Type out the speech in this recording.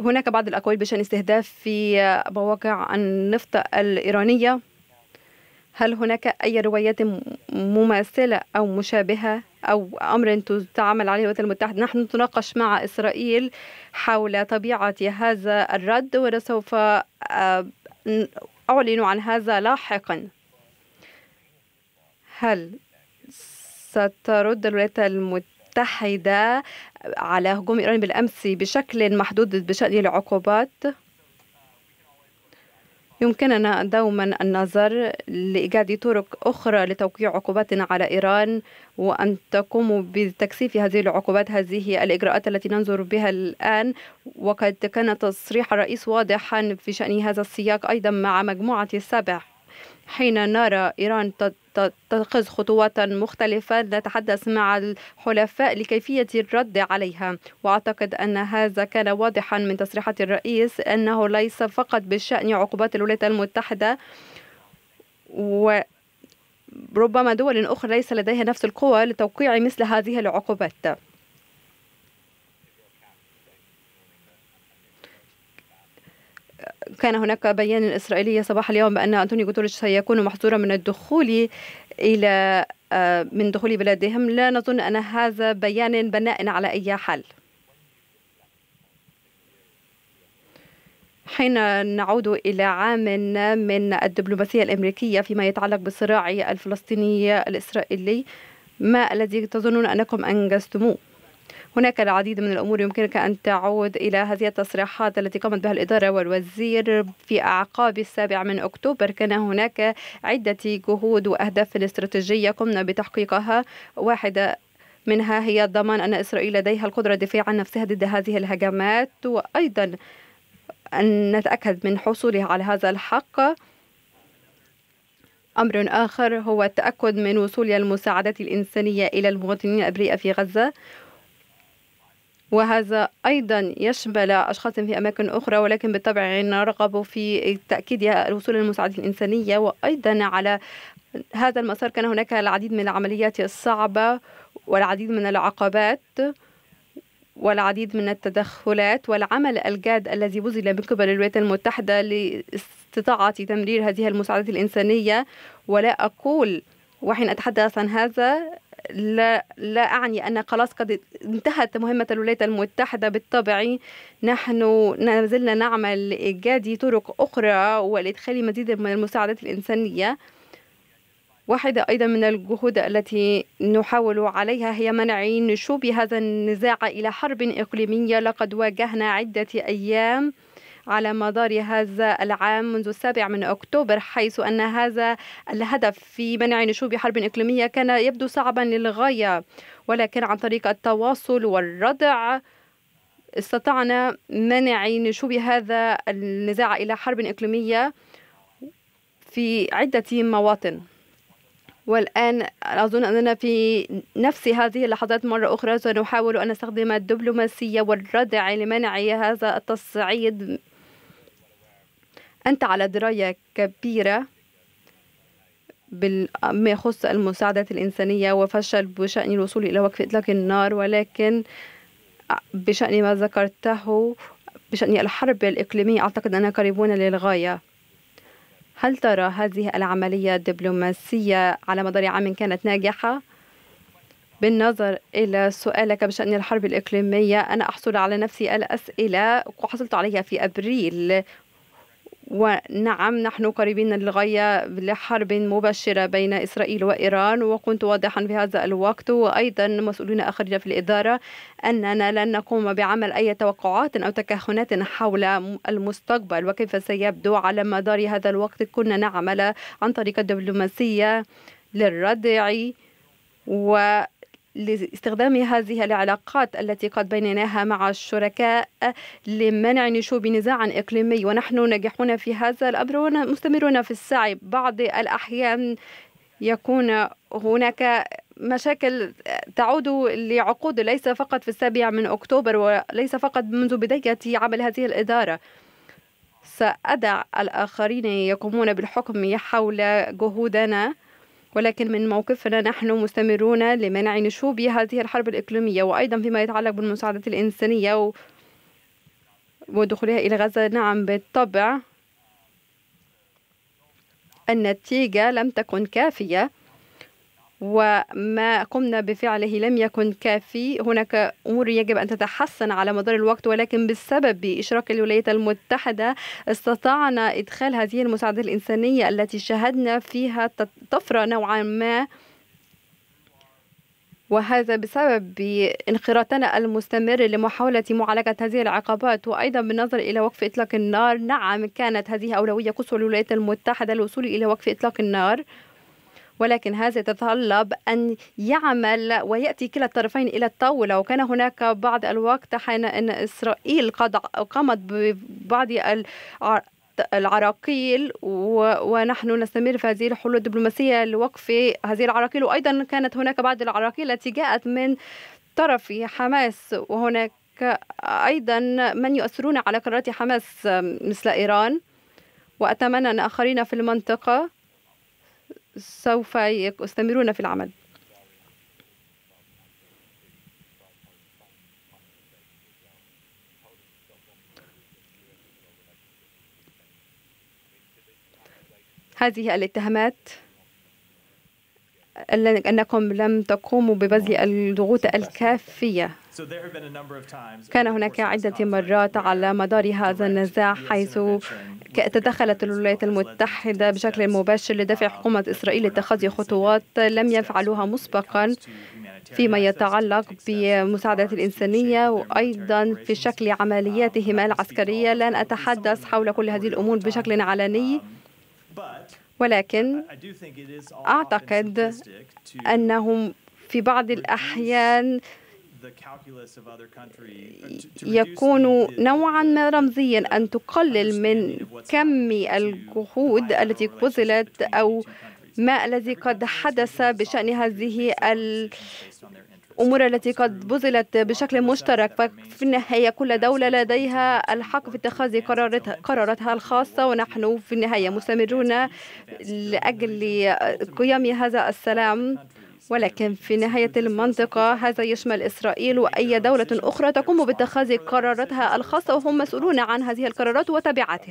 هناك بعض الأقوال بشأن استهداف في مواقع النفط الإيرانية. هل هناك أي روايات مماثلة أو مشابهة أو أمر تعمل عليه الولايات المتحدة؟ نحن نتناقش مع إسرائيل حول طبيعة هذا الرد، وسوف أعلن عن هذا لاحقا. هل سترد الولايات المتحدة على هجوم إيران بالأمس بشكل محدود بشأن العقوبات؟ يمكننا دوما النظر لإيجاد طرق أخرى لتوقيع عقوبات على إيران، وأن تقوموا بتكثيف هذه العقوبات. هذه الإجراءات التي ننظر بها الآن، وقد كان تصريح الرئيس واضحا في شأن هذا السياق أيضا مع مجموعة السبع. حين نرى إيران تتخذ خطوات مختلفة، نتحدث مع الحلفاء لكيفية الرد عليها، وأعتقد أن هذا كان واضحا من تصريحات الرئيس، أنه ليس فقط بشأن عقوبات الولايات المتحدة، وربما دول أخرى ليس لديها نفس القوة لتوقيع مثل هذه العقوبات. كان هناك بيان إسرائيلي صباح اليوم بأن أنتوني غوتيريش سيكون محظورا من الدخول إلى دخول بلادهم. لا نظن أن هذا بيان بناء على أي حال. حين نعود إلى عام من الدبلوماسية الأمريكية فيما يتعلق بالصراع الفلسطيني الإسرائيلي، ما الذي تظنون أنكم أنجزتموه؟ هناك العديد من الأمور يمكنك أن تعود إلى هذه التصريحات التي قامت بها الإدارة والوزير في أعقاب السابع من أكتوبر. كان هناك عدة جهود وأهداف استراتيجية قمنا بتحقيقها. واحدة منها هي ضمان أن إسرائيل لديها القدرة الدفاع عن نفسها ضد هذه الهجمات، وأيضا أن نتأكد من حصولها على هذا الحق. أمر آخر هو التأكد من وصول المساعدات الإنسانية إلى المواطنين الأبرياء في غزة، وهذا أيضا يشمل أشخاص في أماكن أخرى، ولكن بالطبع نرغب في تأكيد وصول المساعدات الإنسانية. وأيضا على هذا المسار كان هناك العديد من العمليات الصعبة، والعديد من العقبات، والعديد من التدخلات، والعمل الجاد الذي بذل من قبل الولايات المتحدة لاستطاعة تمرير هذه المساعدات الإنسانية. ولا أقول، وحين أتحدث عن هذا لا أعني أن خلاص قد انتهت مهمة الولايات المتحدة. بالطبع نحن نزلنا نعمل لإيجاد طرق أخرى ولإدخال مزيد من المساعدات الإنسانية. واحدة أيضا من الجهود التي نحاول عليها هي منع نشوب هذا النزاع إلى حرب إقليمية. لقد واجهنا عدة أيام على مدار هذا العام منذ السابع من أكتوبر، حيث أن هذا الهدف في منع نشوب حرب إقليمية كان يبدو صعبا للغاية، ولكن عن طريق التواصل والردع استطعنا منع نشوب هذا النزاع إلى حرب إقليمية في عدة مواطن. والآن أظن أننا في نفس هذه اللحظات مرة أخرى سنحاول أن نستخدم الدبلوماسية والردع لمنع هذا التصعيد. أنت على دراية كبيرة بما يخص المساعدات الإنسانية وفشل بشأن الوصول إلى وقف إطلاق النار، ولكن بشأن ما ذكرته بشأن الحرب الإقليمية أعتقد أننا قريبون للغاية. هل ترى هذه العملية الدبلوماسية على مدار عام كانت ناجحة؟ بالنظر إلى سؤالك بشأن الحرب الإقليمية، أنا أحصل على نفسي الأسئلة وحصلت عليها في أبريل، ونعم نحن قريبين للغاية لحرب مباشرة بين إسرائيل وإيران، وكنت واضحا في هذا الوقت، وأيضا مسؤولين آخرين في الإدارة، أننا لن نقوم بعمل أي توقعات أو تكهنات حول المستقبل وكيف سيبدو. على مدار هذا الوقت كنا نعمل عن طريق الدبلوماسية للردع لاستخدام هذه العلاقات التي قد بينناها مع الشركاء لمنع نشوب نزاع إقليمي، ونحن ناجحون في هذا الأمر ومستمرون في السعي. بعض الأحيان يكون هناك مشاكل تعود لعقود، ليس فقط في السابع من أكتوبر، وليس فقط منذ بداية عمل هذه الإدارة. سأدع الآخرين يقومون بالحكم حول جهودنا، ولكن من موقفنا نحن مستمرون لمنع نشوب هذه الحرب الإقليمية. وأيضا فيما يتعلق بالمساعدات الإنسانية ودخولها إلى غزة. نعم بالطبع النتيجة لم تكن كافية، وما قمنا بفعله لم يكن كافي. هناك أمور يجب أن تتحسن على مدار الوقت، ولكن بسبب إشراك الولايات المتحدة استطعنا إدخال هذه المساعدات الإنسانية التي شهدنا فيها طفرة نوعا ما، وهذا بسبب انخراطنا المستمر لمحاولة معالجة هذه العقبات. وأيضا بالنظر إلى وقف إطلاق النار، نعم كانت هذه أولوية قصوى للولايات المتحدة الوصول إلى وقف إطلاق النار، ولكن هذا يتطلب أن يعمل ويأتي كلا الطرفين إلى الطاولة. وكان هناك بعض الوقت حين أن إسرائيل قد قامت ببعض العراقيل، ونحن نستمر في هذه الحلول الدبلوماسية لوقف هذه العراقيل. وأيضا كانت هناك بعض العراقيل التي جاءت من طرف حماس، وهناك أيضا من يؤثرون على قرارات حماس مثل إيران. وأتمنى أن آخرين في المنطقة سوف يستمرون في العمل. هذه الاتهامات أنكم لم تقوموا ببذل الضغوط الكافية. كان هناك عدة مرات على مدار هذا النزاع حيث تدخلت الولايات المتحدة بشكل مباشر لدفع حكومة إسرائيل لاتخاذ خطوات لم يفعلوها مسبقا فيما يتعلق بمساعدات الإنسانية، وأيضا في شكل عملياتهما العسكرية. لن أتحدث حول كل هذه الأمور بشكل علني، ولكن أعتقد أنهم في بعض الأحيان يكون نوعا ما رمزيا أن تقلل من كم الجهود التي بذلت أو ما الذي قد حدث بشأن هذه الأمور التي قد بذلت بشكل مشترك. ففي النهاية كل دولة لديها الحق في اتخاذ قراراتها الخاصة، ونحن في النهاية مستمرون لأجل قيام هذا السلام. ولكن في نهاية المنطقة هذا يشمل إسرائيل وأي دولة أخرى تقوم باتخاذ قراراتها الخاصة، وهم مسؤولون عن هذه القرارات وتبعاتها.